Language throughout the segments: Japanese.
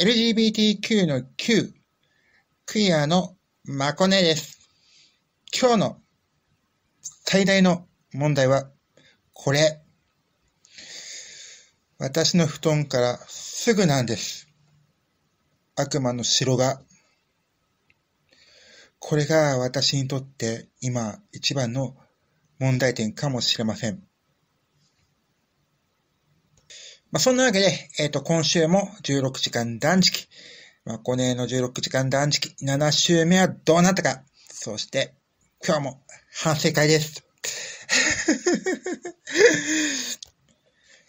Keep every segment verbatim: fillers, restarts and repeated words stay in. エルジービーティーキュー の Q、クイアのマコネです。今日の最大の問題はこれ。私の布団からすぐなんです。悪魔の城が。これが私にとって今一番の問題点かもしれません。まあ、そんなわけで、えっと、今週もじゅうろくじかん断食。まあ、マコネのじゅうろくじかん断食。なな週目はどうなったか。そして、今日も反省会です。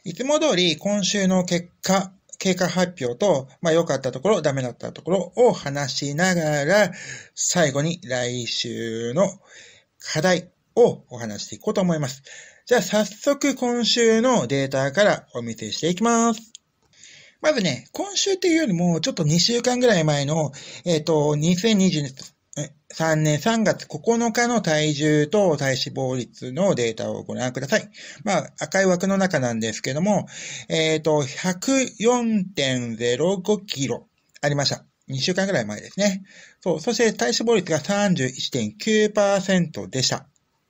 いつも通り、今週の結果、経過発表と、まあ、良かったところ、ダメだったところを話しながら、最後に来週の課題をお話していこうと思います。じゃあ早速今週のデータからお見せしていきます。まずね、今週っていうよりもちょっとにしゅうかんぐらい前の、えっと、にせんにじゅうさんねんさんがつここのかの体重と体脂肪率のデータをご覧ください。まあ赤い枠の中なんですけども、えっと、ひゃくよんてんぜろごキロありました。にしゅうかんぐらい前ですね。そう、そして体脂肪率が さんじゅういってんきゅうパーセント でした。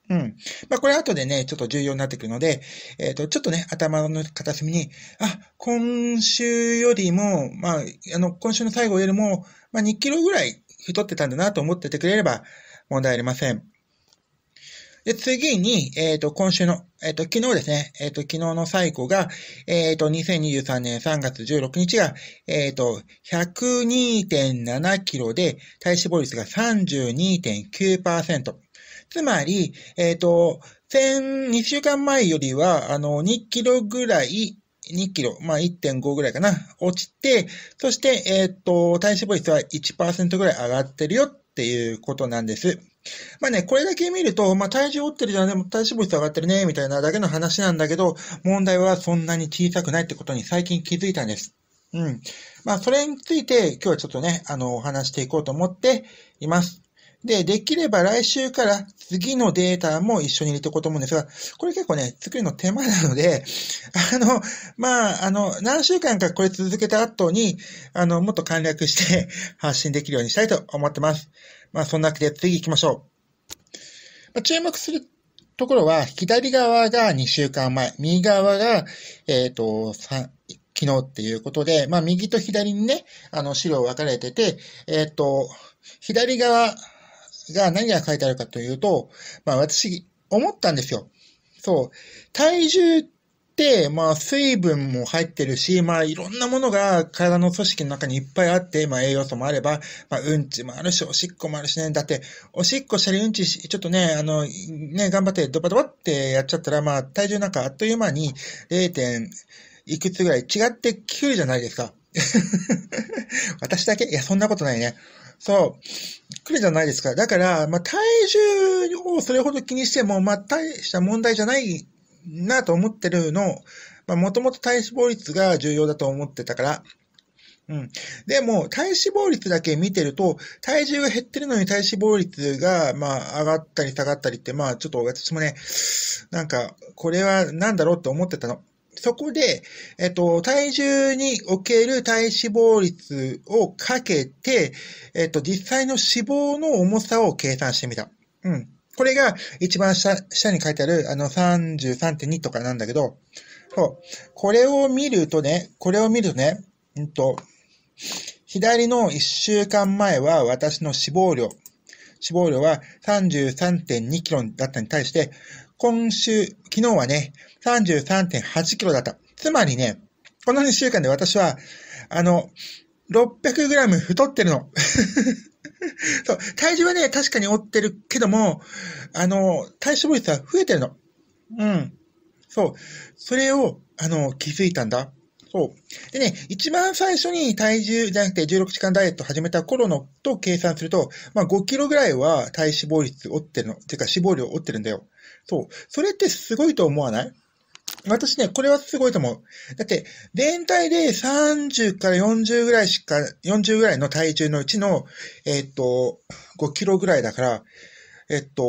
うん。まあ、これ後でね、ちょっと重要になってくるので、えっと、ちょっとね、頭の片隅に、あ、今週よりも、まあ、あの、今週の最後よりも、まあ、にキロぐらい太ってたんだなと思っててくれれば問題ありません。で、次に、えっと、今週の、えっと、昨日ですね、えっと、昨日の最後が、えっと、にせんにじゅうさんねんさんがつじゅうろくにちが、えっと、ひゃくにてんななキロで、体脂肪率が さんじゅうにてんきゅうパーセント。つまり、えっと、にしゅうかんまえよりは、あの、にキロぐらい、にキロ、まあ いってんご ぐらいかな、落ちて、そして、えっと、体脂肪率は いちパーセント ぐらい上がってるよっていうことなんです。まあね、これだけ見ると、まあ体重落ってるじゃん、でも体脂肪率上がってるね、みたいなだけの話なんだけど、問題はそんなに小さくないってことに最近気づいたんです。うん。まあそれについて、今日はちょっとね、あの、お話していこうと思っています。で、できれば来週から次のデータも一緒に入れていこうと思うんですが、これ結構ね、作るの手間なので、あの、まあ、あの、何週間かこれ続けた後に、あの、もっと簡略して発信できるようにしたいと思ってます。まあ、そんなわけで次行きましょう。まあ、注目するところは、左側がにしゅうかんまえ、右側が、えっと、さん、昨日っていうことで、まあ、右と左にね、あの、資料分かれてて、えっと、左側、が何が書いてあるかというと、まあ私、思ったんですよ。そう。体重って、まあ水分も入ってるし、まあいろんなものが体の組織の中にいっぱいあって、まあ栄養素もあれば、まあうんちもあるし、おしっこもあるしね。だって、おしっこしたりうんちし、ちょっとね、あの、ね、頑張ってドバドバってやっちゃったら、まあ体重なんかあっという間に れいてん いくつぐらい違ってきるじゃないですか。私だけ？いや、そんなことないね。そう。くるじゃないですか。だから、まあ、体重をそれほど気にしても、まあ、大した問題じゃないなと思ってるの。まあ、もともと体脂肪率が重要だと思ってたから。うん。でも、体脂肪率だけ見てると、体重が減ってるのに体脂肪率が、まあ、上がったり下がったりって、まあ、ちょっと私もね、なんか、これは何だろうと思ってたの。そこで、えっと、体重における体脂肪率をかけて、えっと、実際の脂肪の重さを計算してみた。うん。これが一番下、下に書いてある、あの、さんじゅうさんてんに とかなんだけど、そう。これを見るとね、これを見るとね、うんと、左のいっしゅうかんまえは私の脂肪量。脂肪量は さんじゅうさんてんにキロだったに対して、今週、昨日はね、さんじゅうさんてんはちキロだった。つまりね、このにしゅうかんで私は、あの、ろっぴゃくグラム太ってるの。そう、体重はね、確かに負ってるけども、あの、体脂肪率は増えてるの。うん。そう。それを、あの、気づいたんだ。そう。でね、一番最初に体重じゃなくてじゅうろくじかんダイエット始めた頃のと計算すると、まあごキロぐらいは体脂肪率を負ってるの。てか脂肪量を負ってるんだよ。そう。それってすごいと思わない？私ね、これはすごいと思う。だって、全体でさんじゅうからよんじゅうぐらいしか、よんじゅうぐらいの体重のうちの、えっと、ごキロぐらいだから、えっと、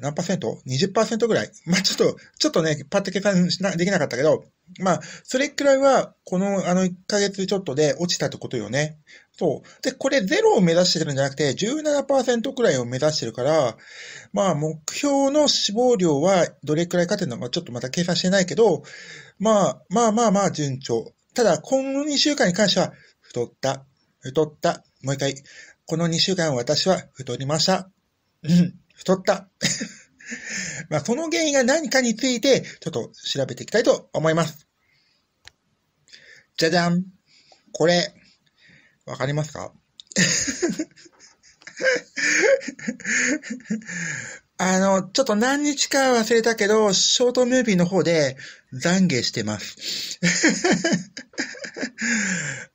何パーセント ?にじゅっパーセント ぐらい。まあ、ちょっと、ちょっとね、パッと計算しなできなかったけど、まあ、それくらいは、この、あの、いっかげつちょっとで落ちたってことよね。そう。で、これゼロを目指してるんじゃなくて、じゅうななパーセント くらいを目指してるから、まあ、目標の死亡量はどれくらいかっていうのは、ちょっとまた計算してないけど、まあ、まあまあまあ、順調。ただ、今後にしゅうかんに関しては、太った、太った、もう一回、このにしゅうかん私は太りました。うん。太った。まあ、その原因が何かについて、ちょっと調べていきたいと思います。じゃじゃん。これ、わかりますか？あの、ちょっと何日か忘れたけど、ショートムービーの方で懺悔してます。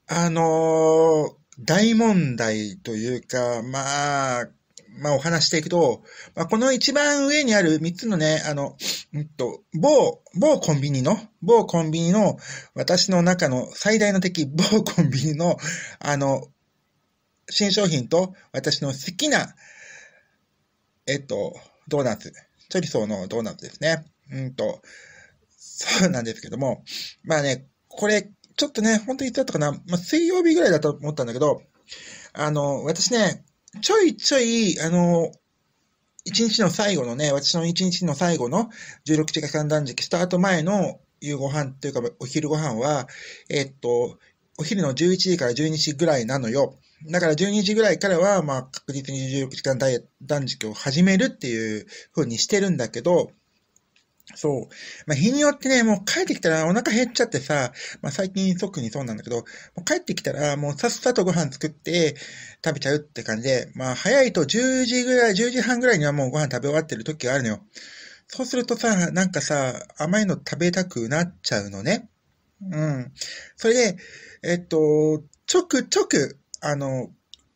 あの、大問題というか、まあ、まあお話していくと、まあ、この一番上にあるみっつのね、あの、うんと、某、某コンビニの、某コンビニの、私の中の最大の敵、某コンビニの、あの、新商品と、私の好きな、えっと、ドーナツ、チョリソーのドーナツですね。うんと、そうなんですけども、まあね、これ、ちょっとね、本当にいつだったかな、まあ、水曜日ぐらいだと思ったんだけど、あの、私ね、ちょいちょい、あの、一日の最後のね、私の一日の最後のじゅうろくじかん三段食した後前の夕ご飯というかお昼ご飯は、えっと、お昼のじゅういちじからじゅうにじぐらいなのよ。だからじゅうにじぐらいからは、まあ確実にじゅうろくじかん断食を始めるっていう風にしてるんだけど、そう。まあ日によってね、もう帰ってきたらお腹減っちゃってさ、まあ最近特にそうなんだけど、もう帰ってきたらもうさっさとご飯作って食べちゃうって感じで、まあ早いとじゅうじぐらい、じゅうじはんぐらいにはもうご飯食べ終わってる時があるのよ。そうするとさ、なんかさ、甘いの食べたくなっちゃうのね。うん。それで、えっと、ちょくちょく、あの、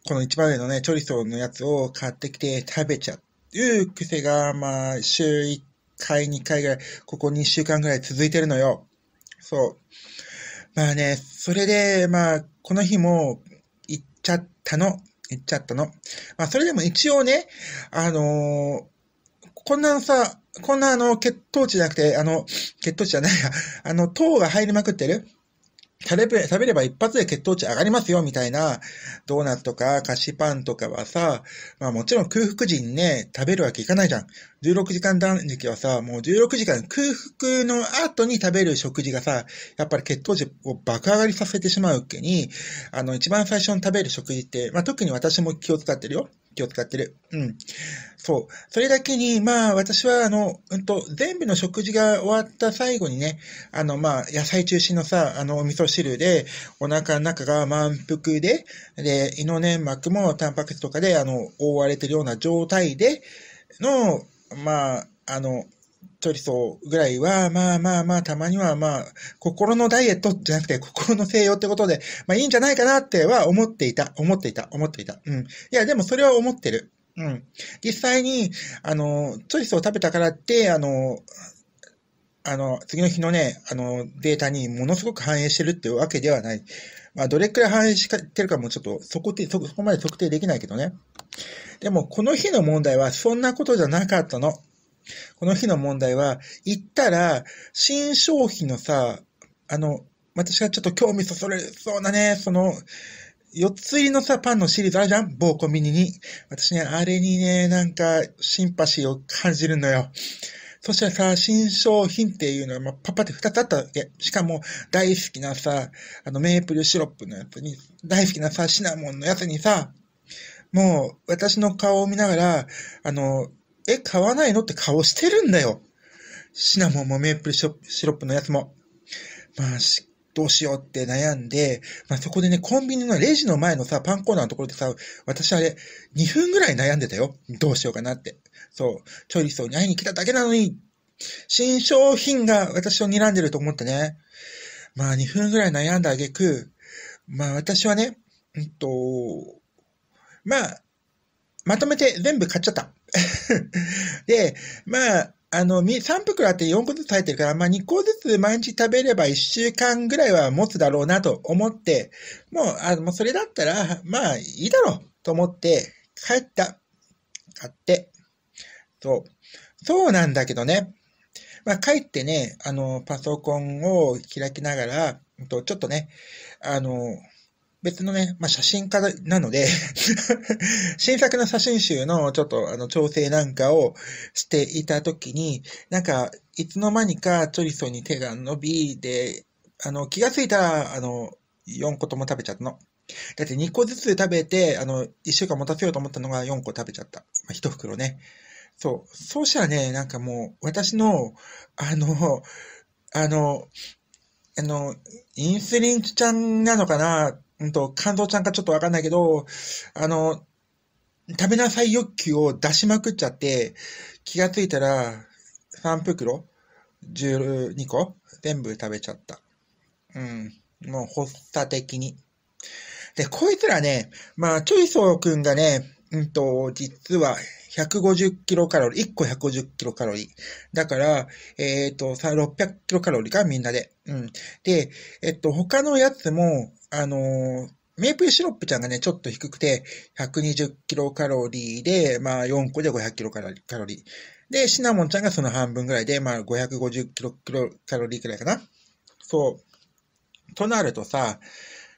この一番上のね、チョリソーのやつを買ってきて食べちゃうっていう癖が、まあ週いっかい、いっかい、にかいぐらい、ここにしゅうかんぐらい続いてるのよ。そう。まあね、それで、まあ、この日も、行っちゃったの。行っちゃったの。まあ、それでも一応ね、あのー、こんなのさ、こんなあの、血糖値じゃなくて、あの、血糖値じゃないや、あの、糖が入りまくってる。食べ、食べれば一発で血糖値上がりますよ、みたいな、ドーナツとか菓子パンとかはさ、まあもちろん空腹時にね、食べるわけいかないじゃん。じゅうろくじかん断食はさ、もうじゅうろくじかん空腹の後に食べる食事がさ、やっぱり血糖値を爆上がりさせてしまうわけに、あの一番最初に食べる食事って、まあ特に私も気を使ってるよ。気を使ってる。うん。そう。それだけに、まあ、私は、あの、うんと、全部の食事が終わった最後にね、あの、まあ、野菜中心のさ、あの、お味噌汁で、お腹の中が満腹で、で、胃の粘膜もタンパク質とかで、あの、覆われてるような状態での、まあ、あの、チョリソーぐらいは、まあまあまあ、たまにはまあ、心のダイエットじゃなくて、心の西洋ってことで、まあいいんじゃないかなっては思っていた、思っていた、思っていた。うん。いや、でもそれは思ってる。うん。実際に、あの、チョリソーを食べたからって、あの、あの、次の日のね、あの、データにものすごく反映してるっていうわけではない。まあ、どれくらい反映してるかもちょっと、そこで、そこまで測定できないけどね。でも、この日の問題は、そんなことじゃなかったの。この日の問題は、行ったら、新商品のさ、あの、私がちょっと興味そそるそうなね、その、よっつ入りのさ、パンのシリーズあるじゃん？某コンビニに。私ね、あれにね、なんか、シンパシーを感じるのよ。そしたらさ、新商品っていうのは、まあ、パパってふたつあったわけ。しかも、大好きなさ、あの、メープルシロップのやつに、大好きなさ、シナモンのやつにさ、もう、私の顔を見ながら、あの、え、買わないのって顔してるんだよ。シナモンもメープルシロップのやつも。まあ、どうしようって悩んで、まあそこでね、コンビニのレジの前のさ、パンコーナーのところでさ、私あれ、にふんぐらい悩んでたよ。どうしようかなって。そう、チョリソーに会いに来ただけなのに、新商品が私を睨んでると思ってね。まあにふんぐらい悩んだ挙句、まあ私はね、うんと、まあ、まとめて全部買っちゃった。で、まあ、あの、さん袋あってよんこずつ入ってるから、まあにこずつ毎日食べればいっしゅうかんぐらいは持つだろうなと思って、もう、あの、もうそれだったら、まあいいだろうと思って、帰った。買って、そう。そうなんだけどね。まあ、帰ってね、あの、パソコンを開きながら、うんとちょっとね、あの、別のね、まあ、写真家なので新作の写真集のちょっとあの調整なんかをしていたときに、なんか、いつの間にかチョリソーに手が伸びで、あの、気がついたら、あの、よんことも食べちゃったの。だってにこずつ食べて、あの、いっしゅうかん持たせようと思ったのがよんこ食べちゃった。まあ、いちふくろね。そう。そうしたらね、なんかもう、私の、あの、あの、あの、インスリンちゃんなのかな、うんと、肝臓ちゃんかちょっとわかんないけど、あの、食べなさい欲求を出しまくっちゃって、気がついたら、さんふくろ、じゅうにこ、全部食べちゃった。うん。もう発作的に。で、こいつらね、まあ、チョリソーくんがね、うんと、実はひゃくごじゅっキロカロリー、いっこひゃくごじゅっキロカロリー。だから、えっと、さ、ろっぴゃくキロカロリーか、みんなで。うん。で、えっと、他のやつも、あのー、メープルシロップちゃんがね、ちょっと低くて、ひゃくにじゅっキロカロリーで、まあ、よんこでごひゃくキロカロリー。で、シナモンちゃんがその半分ぐらいで、まあ、ごひゃくごじゅっキロカロリーくらいかな。そう。となるとさ、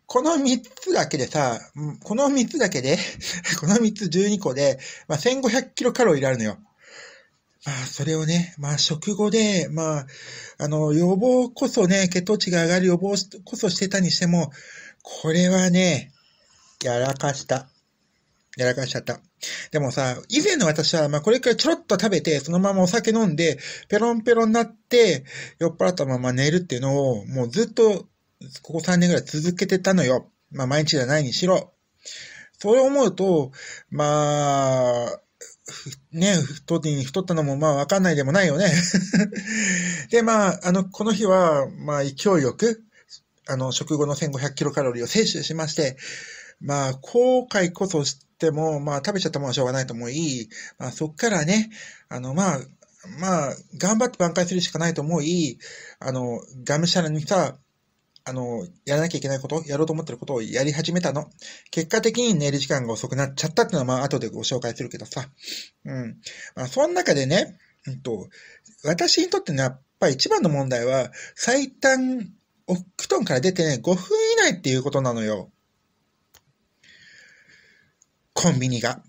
このみっつだけでさ、このみっつだけで、このみっつじゅうにこで、まあ、せんごひゃくキロカロリーあるのよ。まあ、それをね、まあ、食後で、まあ、あの、予防こそね、血糖値が上がる予防こそしてたにしても、これはね、やらかした。やらかしちゃった。でもさ、以前の私は、まあ、これくらいちょろっと食べて、そのままお酒飲んで、ペロンペロンになって、酔っ払ったまま寝るっていうのを、もうずっと、ここさんねんぐらい続けてたのよ。まあ、毎日じゃないにしろ。そう思うと、まあ、ね、太って太ったのもまあわかんないでもないよね。で、まあ、あの、この日は、まあ、勢いよく、あの、食後のせんごひゃくキロカロリーを摂取しまして、まあ、後悔こそしても、まあ、食べちゃったものはしょうがないと思い、まあ、そっからね、あの、まあ、まあ、頑張って挽回するしかないと思い、あの、がむしゃらにさ、あの、やらなきゃいけないこと、やろうと思ってることをやり始めたの。結果的に寝る時間が遅くなっちゃったっていうのは、まあ、後でご紹介するけどさ。うん。まあ、その中でね、うんと、私にとってのやっぱり一番の問題は、最短、お布団から出てね、ごふん以内っていうことなのよ。コンビニが。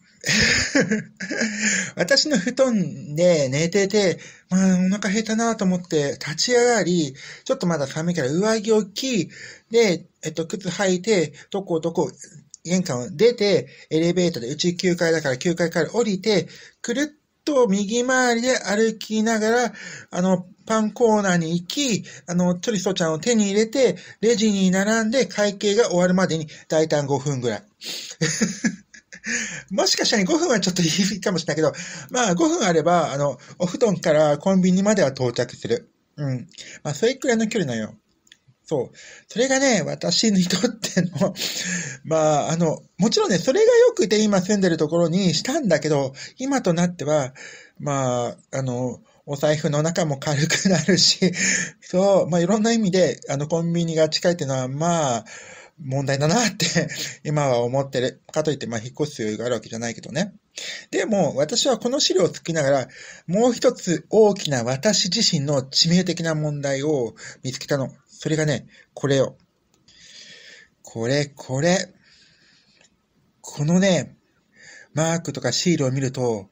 私の布団で寝てて、まあ、お腹減ったなと思って立ち上がり、ちょっとまだ寒いから上着を着、で、えっと、靴履いて、どこどこ、玄関を出て、エレベーターで、うちきゅうかいだからきゅうかいから降りて、くるっと右回りで歩きながら、あの、パンコーナーに行き、あの、チョリソーちゃんを手に入れて、レジに並んで会計が終わるまでに、大体ごふんぐらい。もしかしたらごふんはちょっといいかもしれないけど、まあごふんあれば、あの、お布団からコンビニまでは到着する。うん。まあそれくらいの距離なんよ。そう。それがね、私にとっての、まああの、もちろんね、それが良くて今住んでるところにしたんだけど、今となっては、まあ、あの、お財布の中も軽くなるし、そう、まあいろんな意味で、あの、コンビニが近いっていうのは、まあ、問題だなって今は思ってる。かといって、まあ、引っ越す余裕があるわけじゃないけどね。でも、私はこの資料を作りながら、もう一つ大きな私自身の致命的な問題を見つけたの。それがね、これよ。これ、これ。このね、マークとかシールを見ると、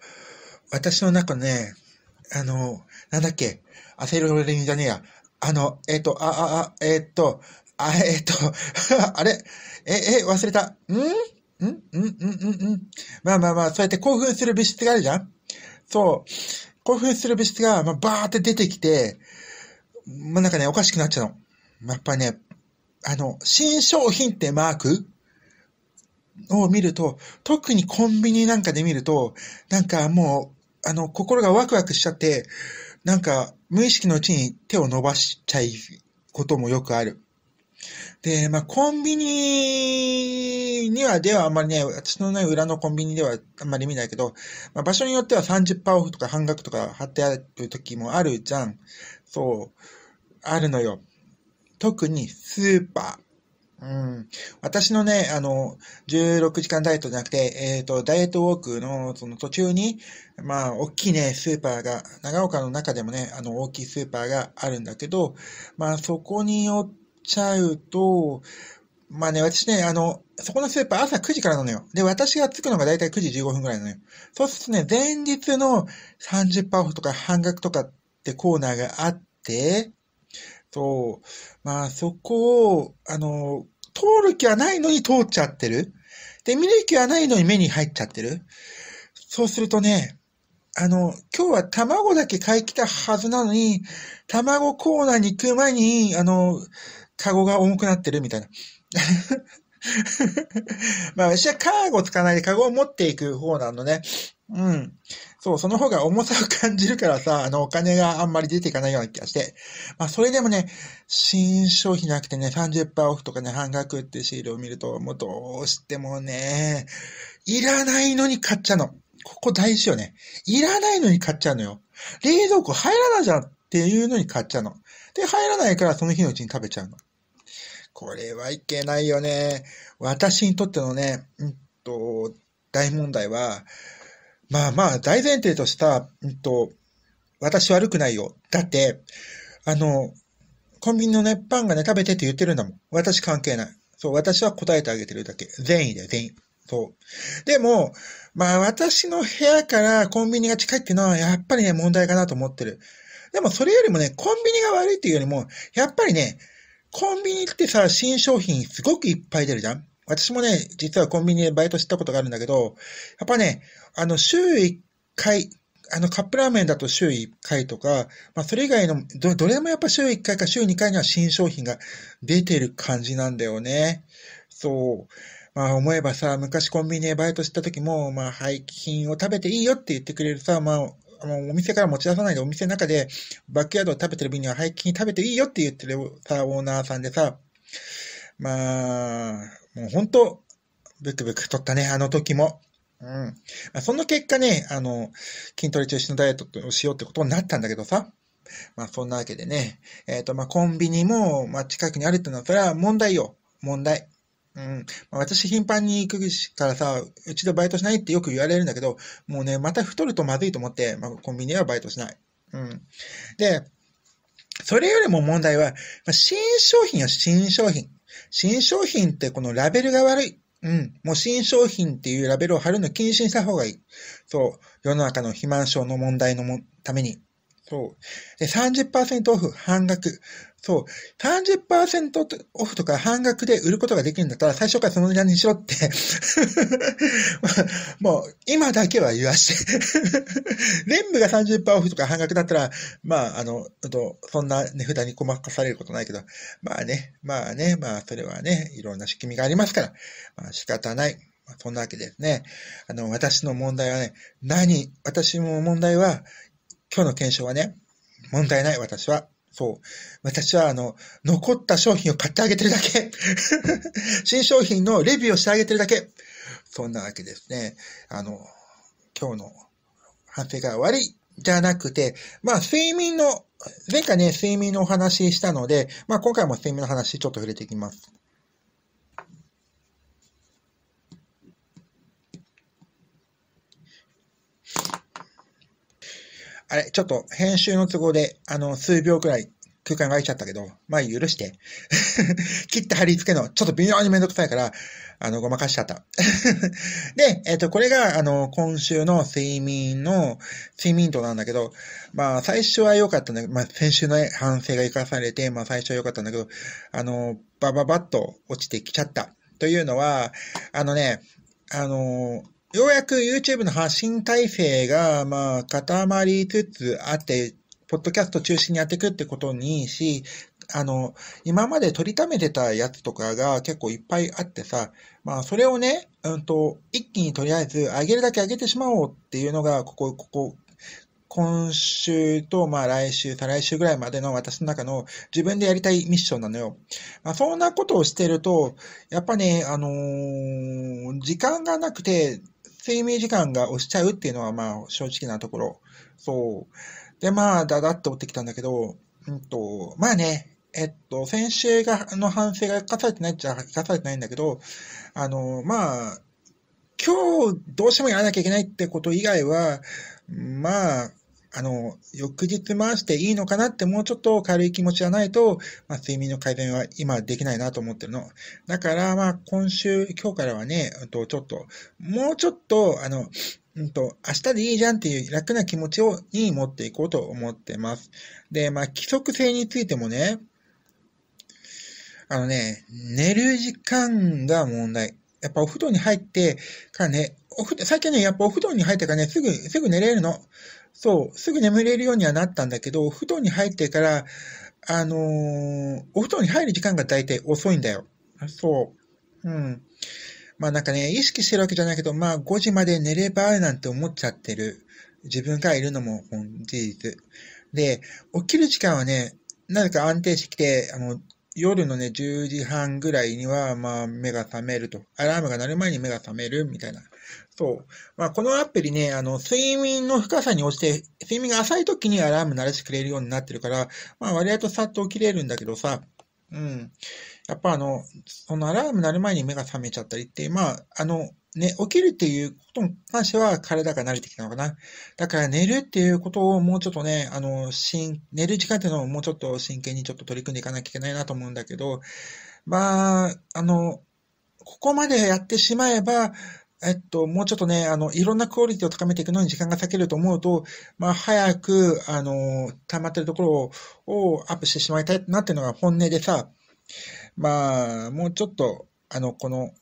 私の中のね、あの、なんだっけ、アセロレミじゃねえや。あの、えっと、あ、あ、あ、えっと、あ、えっと、あれえ、え、忘れた。んんんんんんんんまあまあまあ、そうやって興奮する物質があるじゃん。そう。興奮する物質が、まあ、バーって出てきて、まあなんかね、おかしくなっちゃうの。やっぱね、あの、新商品ってマークを見ると、特にコンビニなんかで見ると、なんかもう、あの、心がワクワクしちゃって、なんか、無意識のうちに手を伸ばしちゃうこともよくある。で、まあ、コンビニには、ではあんまりね、私のね、裏のコンビニではあんまり見ないけど、まあ、場所によっては さんじゅっパーセント オフとか半額とか貼ってある時もあるじゃん。そう。あるのよ。特にスーパー。うん、私のね、あの、じゅうろくじかんダイエットじゃなくて、えっと、ダイエットウォークのその途中に、まあ、大きいね、スーパーが、長岡の中でもね、あの、大きいスーパーがあるんだけど、まあ、そこに寄っちゃうと、まあね、私ね、あの、そこのスーパー朝くじからなのよ。で、私が着くのがだいたいくじじゅうごふんぐらいなのよ。そうするとね、前日のさんじゅっパーオフとか半額とかってコーナーがあって、そう、まあそこを、あの、通る気はないのに通っちゃってる。で、見る気はないのに目に入っちゃってる。そうするとね、あの、今日は卵だけ買い来たはずなのに、卵コーナーに行く前に、あの、カゴが重くなってるみたいな。まあ、私はカーゴ使わないでカゴを持っていく方なのね。うん。そう、その方が重さを感じるからさ、あの、お金があんまり出ていかないような気がして。まあ、それでもね、新商品じゃなくてね、さんじゅっパーオフとかね、半額ってシールを見ると、もうどうしてもね、いらないのに買っちゃうの。ここ大事よね。いらないのに買っちゃうのよ。冷蔵庫入らないじゃんっていうのに買っちゃうの。で、入らないからその日のうちに食べちゃうの。これはいけないよね。私にとってのね、うんと、大問題は、まあまあ、大前提とした、うんと、私悪くないよ。だって、あの、コンビニのね、パンがね、食べてって言ってるんだもん。私関係ない。そう、私は答えてあげてるだけ。善意で、善意。そう。でも、まあ私の部屋からコンビニが近いっていうのは、やっぱりね、問題かなと思ってる。でもそれよりもね、コンビニが悪いっていうよりも、やっぱりね、コンビニってさ、新商品すごくいっぱい出るじゃん。私もね、実はコンビニでバイトしたことがあるんだけど、やっぱね、あの、週いっかい、あの、カップラーメンだと週いっかいとか、まあ、それ以外の、ど、どれもやっぱ週いっかいか週にかいには新商品が出てる感じなんだよね。そう。まあ思えばさ、昔コンビニでバイトした時も、まあ廃棄品を食べていいよって言ってくれるさ、まあ、あのお店から持ち出さないでお店の中でバックヤードを食べてる分には廃棄品食べていいよって言ってるさ、オーナーさんでさ、まあ、もう本当、ブクブク取ったね、あの時も。うん。まあ、その結果ね、あの、筋トレ中止のダイエットをしようってことになったんだけどさ。まあそんなわけでね、えっと、まあコンビニも、まあ近くにあるってのは、それは問題よ。問題。うん。まあ私頻繁に行くからさ、うちでバイトしないってよく言われるんだけど、もうね、また太るとまずいと思って、まあ、コンビニではバイトしない。うん。で、それよりも問題は、まあ新商品よ、新商品。新商品ってこのラベルが悪い。うん。もう新商品っていうラベルを貼るの禁止にした方がいい。そう。世の中の肥満症の問題のもために。そう。で、さんじゅっパーセントオフ、半額。そう。さんじゅっパーセントオフとか半額で売ることができるんだったら、最初からその値段にしろって。もう、今だけは言わして。全部がさんじゅっパーオフとか半額だったら、まあ、あの、あとそんな値札にごまかされることないけど、まあね、まあね、まあ、それはね、いろんな仕組みがありますから、まあ仕方ない。まあ、そんなわけですね。あの、私の問題はね、何、私も問題は、今日の検証はね、問題ない、私は。そう。私は、あの、残った商品を買ってあげてるだけ。新商品のレビューをしてあげてるだけ。そんなわけですね。あの、今日の反省が悪いじゃなくて、まあ、睡眠の、前回ね、睡眠のお話したので、まあ、今回も睡眠の話ちょっと触れていきます。あれ、ちょっと編集の都合で、あの、数秒くらい空間が空いちゃったけど、まあ許して。切って貼り付けの、ちょっと微妙にめんどくさいから、あの、ごまかしちゃった。で、えっと、これが、あの、今週の睡眠の、睡眠度なんだけど、まあ、最初は良かったんだけど、まあ、先週の反省が生かされて、まあ、最初は良かったんだけど、あの、バババッと落ちてきちゃった。というのは、あのね、あの、ようやく YouTube の発信体制が、まあ、固まりつつあって、ポッドキャスト中心にやっていくってことにし、あの、今まで取りためてたやつとかが結構いっぱいあってさ、まあ、それをね、うんと、一気にとりあえず上げるだけ上げてしまおうっていうのが、ここ、ここ、今週と、まあ来週、再来週ぐらいまでの私の中の自分でやりたいミッションなのよ。まあ、そんなことをしてると、やっぱね、あのー時間がなくて、睡眠時間が押しちゃうっていうのは、まあ正直なところ。そう。で、まあ、だだっと追ってきたんだけど、うんと、まあね、えっと、先週がの反省が生かされてないっちゃ生かされてないんだけど、あの、まあ、今日どうしてもやらなきゃいけないってこと以外は、まあ、あの、翌日回していいのかなってもうちょっと軽い気持ちじゃないと、まあ、睡眠の改善は今できないなと思ってるの。だから、まあ、今週、今日からはね、うんと、ちょっと、もうちょっと、あの、うんと、明日でいいじゃんっていう楽な気持ちを、に持っていこうと思ってます。で、まあ、規則性についてもね、あのね、寝る時間が問題。やっぱお布団に入ってからね、おふ最近ね、やっぱお布団に入ってからね、すぐ、すぐ寝れるの。そう、すぐ眠れるようにはなったんだけど、お布団に入ってから、あのー、お布団に入る時間が大体遅いんだよ。そう。うん。まあなんかね、意識してるわけじゃないけど、まあごじまで寝ればなんて思っちゃってる自分がいるのも事実。で、起きる時間はね、なぜか安定してきて、あの、夜のね、じゅうじはんぐらいには、まあ、目が覚めると。アラームが鳴る前に目が覚めるみたいな。そう。まあ、このアプリね、あの、睡眠の深さに応じて、睡眠が浅い時にアラーム鳴らしてくれるようになってるから、まあ、割合とさっと起きれるんだけどさ、うん。やっぱあの、そのアラーム鳴る前に目が覚めちゃったりって、まあ、あの、ね、起きるっていうことに関しては体が慣れてきたのかな。だから寝るっていうことをもうちょっとね、あの、しん、寝る時間っていうのをもうちょっと真剣にちょっと取り組んでいかなきゃいけないなと思うんだけど、まあ、あの、ここまでやってしまえば、えっと、もうちょっとね、あの、いろんなクオリティを高めていくのに時間が割けると思うと、まあ、早く、あの、溜まってるところを、をアップしてしまいたいなっていうのが本音でさ、まあ、もうちょっと、あの、この、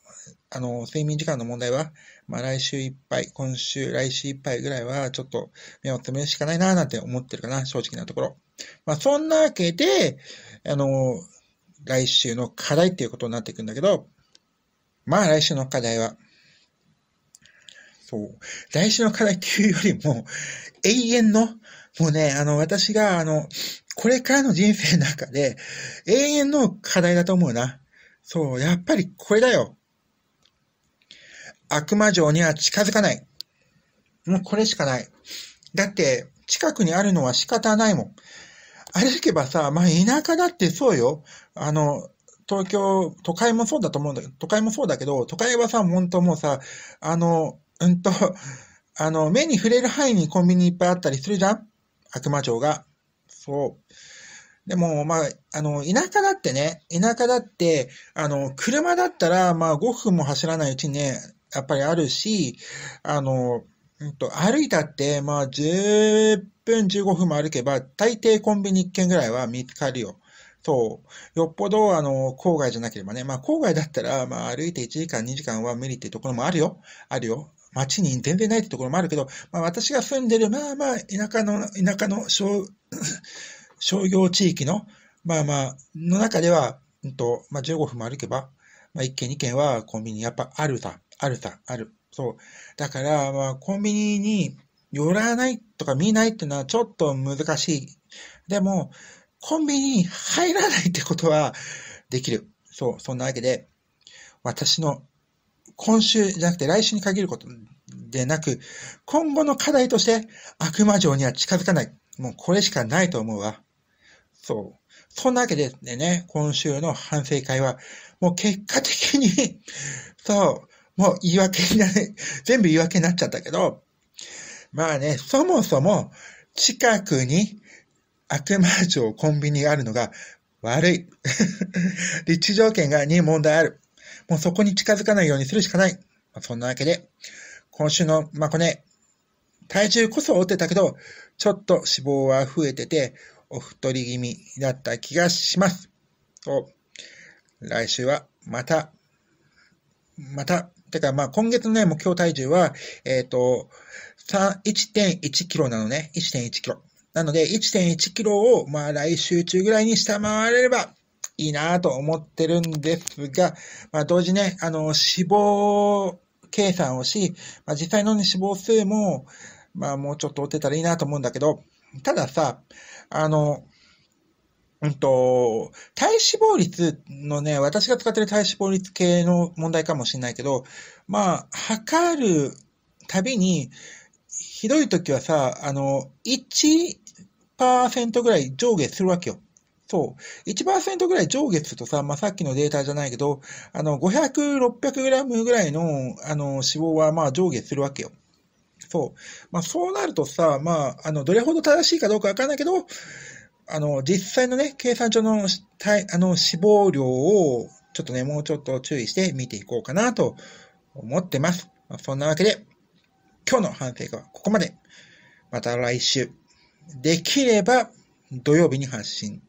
あの、睡眠時間の問題は、まあ来週いっぱい、今週、来週いっぱいぐらいは、ちょっと目をつぶるしかないな、なんて思ってるかな、正直なところ。まあそんなわけで、あの、来週の課題っていうことになっていくんだけど、まあ来週の課題は、そう、来週の課題っていうよりも、永遠の、もうね、あの、私が、あの、これからの人生の中で、永遠の課題だと思うな。そう、やっぱりこれだよ。悪魔城には近づかない。もうこれしかない。だって、近くにあるのは仕方ないもん。歩けばさ、まあ田舎だってそうよ。あの、東京、都会もそうだと思うんだけど、都会もそうだけど、都会はさ、ほんともうさ、あの、うんと、あの、目に触れる範囲にコンビニいっぱいあったりするじゃん？悪魔城が。そう。でも、まあ、あの、田舎だってね、田舎だって、あの、車だったら、まあごふんも走らないうちにね、やっぱりあるし、あの、うんと、歩いたって、まあ、じゅっぷん、じゅうごふんも歩けば、大抵コンビニいっけんぐらいは見つかるよ。そう。よっぽど、あの、郊外じゃなければね。まあ、郊外だったら、まあ、歩いていちじかん、にじかんは無理っていうところもあるよ。あるよ。街に全然ないってところもあるけど、まあ、私が住んでる、まあまあ、田舎の、田舎の商、商業地域の、まあまあ、の中では、うんと、まあ、じゅうごふんも歩けば、まあ、いっけん、にけんはコンビニやっぱあるさ。あるさ、ある。そう。だから、まあ、コンビニに寄らないとか見ないっていうのはちょっと難しい。でも、コンビニに入らないってことはできる。そう。そんなわけで、私の今週じゃなくて来週に限ることでなく、今後の課題として悪魔城には近づかない。もうこれしかないと思うわ。そう。そんなわけでね、今週の反省会は、もう結果的に、そう。もう言い訳になる、全部言い訳になっちゃったけど、まあね、そもそも近くに悪魔城コンビニがあるのが悪い。立地条件がに問題ある。もうそこに近づかないようにするしかない。まあ、そんなわけで、今週の、まあこれ、ね、体重こそ落ちてたけど、ちょっと脂肪は増えてて、お太り気味だった気がします。と、来週はまた、また、てか、まあ、今月のね、目標体重は、えっと、いってんいちキロなのね。いってんいちキロ。なので、いってんいちキロを、まあ、来週中ぐらいに下回れればいいなと思ってるんですが、まあ、同時ね、あの、脂肪計算をし、まあ、実際のね、脂肪数も、まあ、もうちょっと落ちたらいいなと思うんだけど、たださ、あの、うんと、体脂肪率のね、私が使ってる体脂肪率系の問題かもしれないけど、まあ、測るたびに、ひどい時はさ、あの、いちパーセント ぐらい上下するわけよ。そう。いちパーセント ぐらい上下とさ、まあ、さっきのデータじゃないけど、あの、ごひゃく、ろっぴゃくグラム ぐらいの、あの、脂肪は、まあ、上下するわけよ。そう。まあ、そうなるとさ、まあ、あの、どれほど正しいかどうかわかんないけど、あの、実際のね、計算上の、体、あの、脂肪量を、ちょっとね、もうちょっと注意して見ていこうかなと思ってます。まあ、そんなわけで、今日の反省会はここまで。また来週。できれば、土曜日に発信。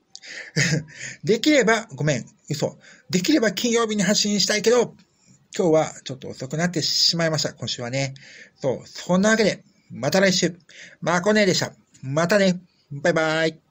できれば、ごめん、嘘。できれば金曜日に発信したいけど、今日はちょっと遅くなってしまいました。今週はね。そう、そんなわけで、また来週。まこねでした。またね。バイバイ。